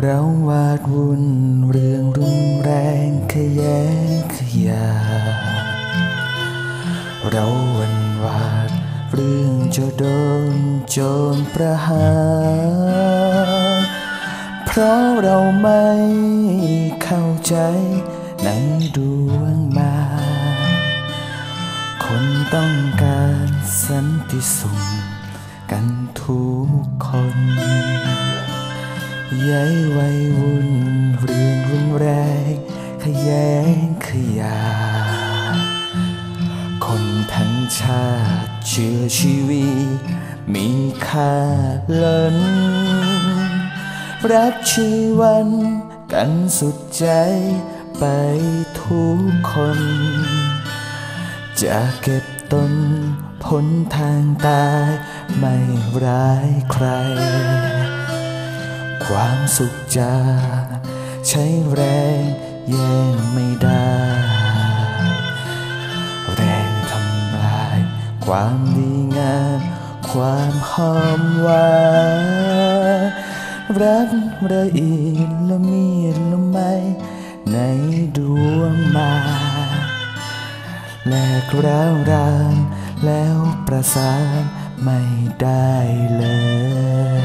เราวาดวุ่นเรื่องรุนแรงขยะขยะเราวันวาดเรื่องจะโดนโจรประหารเพราะเราไม่เข้าใจในดวงมาคนต้องการสันติสุขกันทุกคนย้ายไว้วุ่นเรื่องรุนแรงขยะขยะคนทั้งชาติเชื้อชีวิตมีค่าล้นรักชีวันกันสุดใจไปทุกคนจะเก็บตนพ้นทางตายไม่ร้ายใครความสุขจะใช้แรงแย่งไม่ได้แรงทำลายความดีงามความหอมหวานรักระอิละเมียดละไมในดวงมาแลกแล้วรางแล้วประสานไม่ได้เลย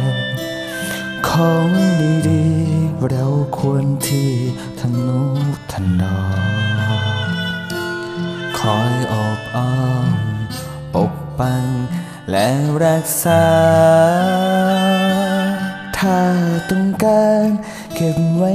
ของดีๆเราควรที่ทนุถนอมคอยอบอ้อมปกปังและรักษาถ้าต้องการเก็บไว้